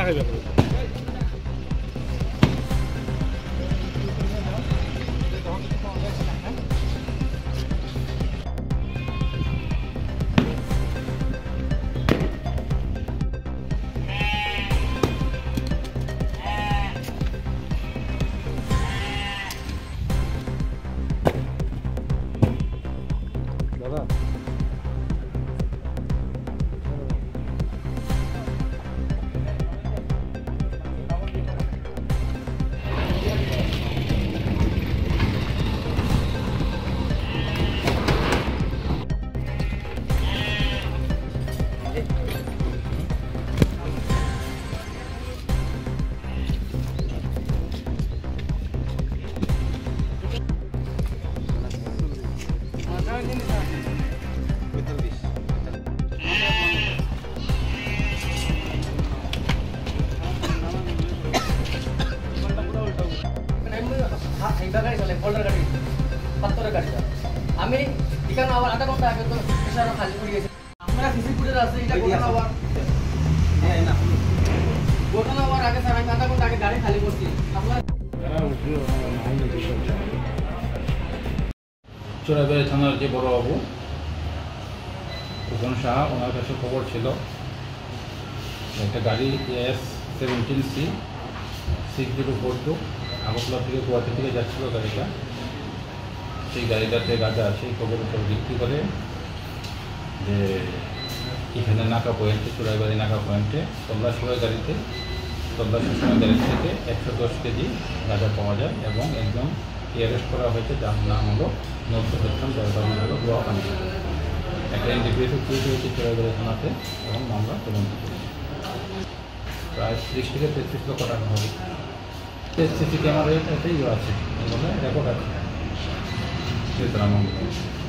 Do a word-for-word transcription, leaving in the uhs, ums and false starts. লাগাই যাবো। আমি এখানে আবার আধা ঘন্টা আগে তো খালি পড়ে গেছে। আমরা ঘিসিপুরের আছে এটা ঘটনা হওয়ার হ্যাঁ না ঘটনা হওয়ার আগে স্যার আমি আধা ঘন্টা আগে গাড়ি খালি করছি। আমরা চোরাইবাড়ি থানার যে বড়বাবু প্রধান শাহ, ওনার কাছে খবর ছিল একটা গাড়ি S seventeen C six zero four two Agartala থেকে গুয়াহাটি থেকে যাচ্ছিল গাড়িটা। সেই গাড়িটাতে গাঁজা আছে খবর বিক্রি করে যে এখানে নাকা পয়েন্টে চোরাইবাড়ি নাকা পয়েন্টে তল্লা সরাই গাড়িতে তল্লা সরাই গাড়ি থেকে একশো দশ কেজি গাঁজা পাওয়া যায় এবং একদম অ্যারেস্ট করা হয়েছে যার নাম হলো নবসম জলপাইগুড়ি হলো গুয়াহাটি। একটা এনডিপিএসও কেস হয়েছে চোরাইবাড়ি থানাতে এবং মামলা তদন্ত করেছে। প্রায় ত্রিশ থেকে তেত্রিশ লক্ষ টাকা হবে। সিসি ক্যামেরা আছে, রেকর্ড আছে। Gracias.